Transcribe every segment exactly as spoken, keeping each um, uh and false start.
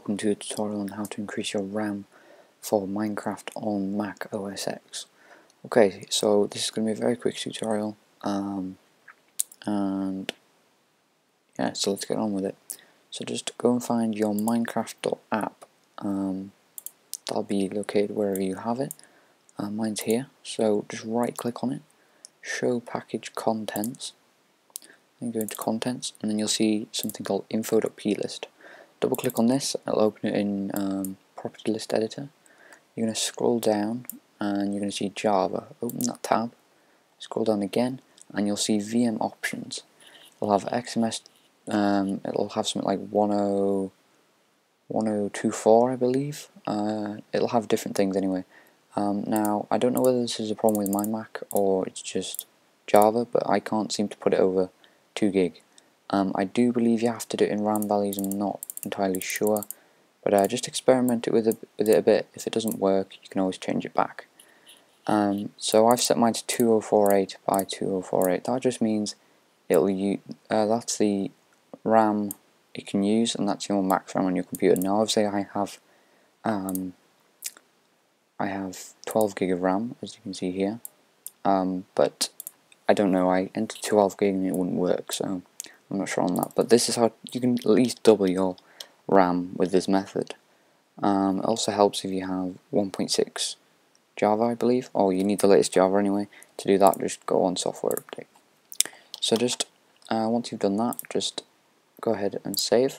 welcome to a tutorial on how to increase your RAM for Minecraft on Mac O S X. Okay, so this is going to be a very quick tutorial, um, and yeah, so let's get on with it. So just go and find your Minecraft.app, um, that'll be located wherever you have it. Uh, mine's here, so just right click on it, show package contents, then go into contents, and then you'll see something called info.plist. Double click on this, it'll open it in um, property list editor. You're going to scroll down and you're going to see Java. Open that tab, scroll down again, and you'll see V M options. It'll have X M S, um, it'll have something like ten, ten twenty-four I believe. Uh, it'll have different things anyway. Um, now I don't know whether this is a problem with my Mac or it's just Java, but I can't seem to put it over two gig. Um, I do believe you have to do it in RAM values, I'm not entirely sure, but uh, just experiment it with, a, with it a bit. If it doesn't work, you can always change it back. Um, so I've set mine to twenty oh forty-eight by twenty oh forty-eight. That just means it'll use, uh, that's the RAM you can use, and that's your max RAM on your computer. Now obviously I have um, I have twelve gig of RAM, as you can see here, um, but I don't know, I entered twelve gig and it wouldn't work, so I'm not sure on that, but this is how you can at least double your RAM with this method. Um, it also helps if you have one point six Java, I believe, or you need the latest Java anyway. To do that, just go on software update. So just, uh, once you've done that, just go ahead and save,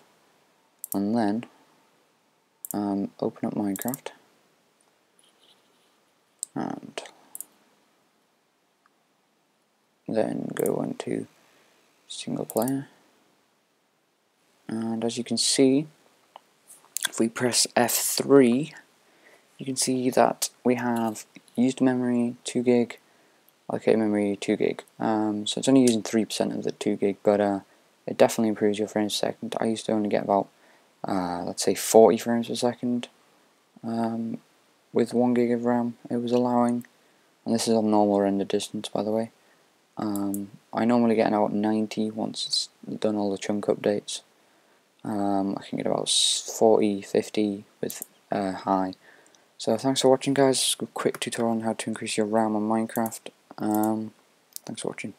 and then um, open up Minecraft, and then go into single player, and as you can see, if we press F three, you can see that we have used memory two gig, allocated memory two gig. Um, so it's only using three percent of the two gig, but uh, it definitely improves your frames per second. I used to only get about, uh, let's say, forty frames per second um, with one gig of RAM it was allowing, and this is on normal render distance, by the way. Um, I normally get about ninety once it's done all the chunk updates. Um, I can get about forty, fifty with uh, high. So thanks for watching, guys. Quick tutorial on how to increase your RAM on Minecraft. Um, thanks for watching.